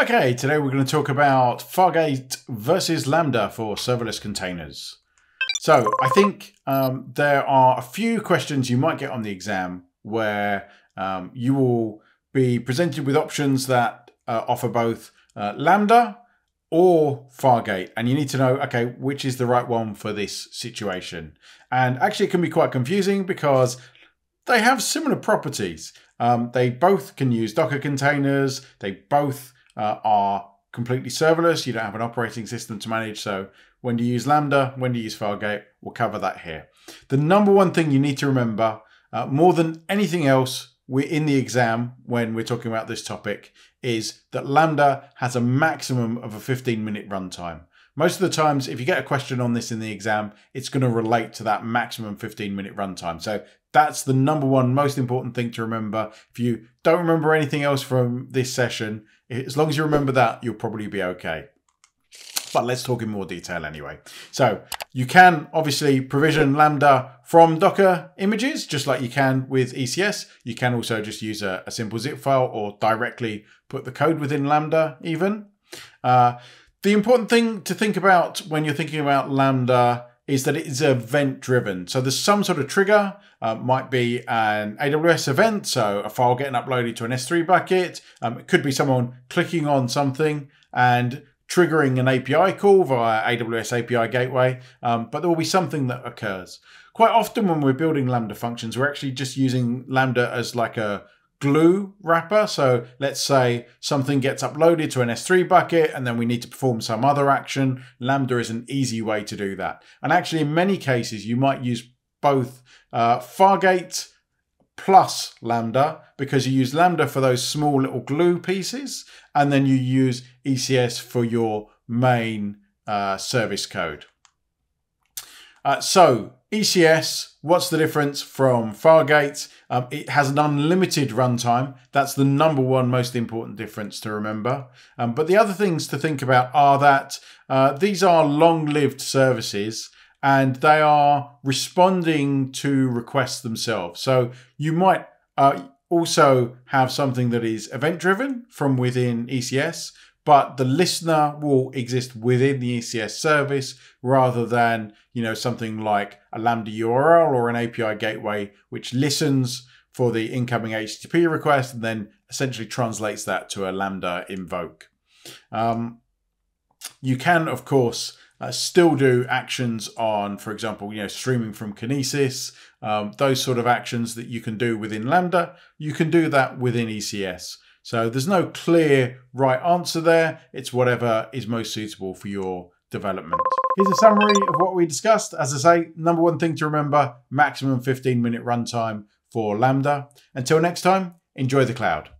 Okay, today we're going to talk about Fargate versus Lambda for serverless containers. So I think there are a few questions you might get on the exam where you will be presented with options that offer both Lambda or Fargate, and you need to know, okay, which is the right one for this situation. And actually it can be quite confusing because they have similar properties. They both can use Docker containers, they both are completely serverless. You don't have an operating system to manage. So when do you use Lambda? When do you use Fargate? We'll cover that here. The number one thing you need to remember, more than anything else, we're in the exam when we're talking about this topic, is that Lambda has a maximum of a 15-minute runtime. Most of the times, if you get a question on this in the exam, it's going to relate to that maximum 15-minute runtime. So that's the number one most important thing to remember. If you don't remember anything else from this session, as long as you remember that, you'll probably be okay. But let's talk in more detail anyway. So you can obviously provision Lambda from Docker images, just like you can with ECS. You can also just use a simple zip file or directly put the code within Lambda even. The important thing to think about when you're thinking about Lambda is that it is event driven. So there's some sort of trigger, might be an AWS event, so a file getting uploaded to an S3 bucket. It could be someone clicking on something and triggering an API call via AWS API Gateway, but there will be something that occurs. Quite often when we're building Lambda functions, we're actually just using Lambda as like a glue wrapper. So let's say something gets uploaded to an S3 bucket and then we need to perform some other action. Lambda is an easy way to do that. And actually in many cases, you might use both Fargate plus Lambda, because you use Lambda for those small little glue pieces, and then you use ECS for your main service code. So ECS, what's the difference from Fargate? It has an unlimited runtime. That's the number one most important difference to remember. But the other things to think about are that these are long-lived services and they are responding to requests themselves. So you might also have something that is event-driven from within ECS, but the listener will exist within the ECS service rather than, you know, something like a Lambda URL or an API gateway, which listens for the incoming HTTP request and then essentially translates that to a Lambda invoke. You can, of course, still do actions on, for example, you know, streaming from Kinesis, those sort of actions that you can do within Lambda, you can do that within ECS. So there's no clear right answer there. It's whatever is most suitable for your development. Here's a summary of what we discussed. As I say, number one thing to remember, maximum 15-minute runtime for Lambda. Until next time, enjoy the cloud.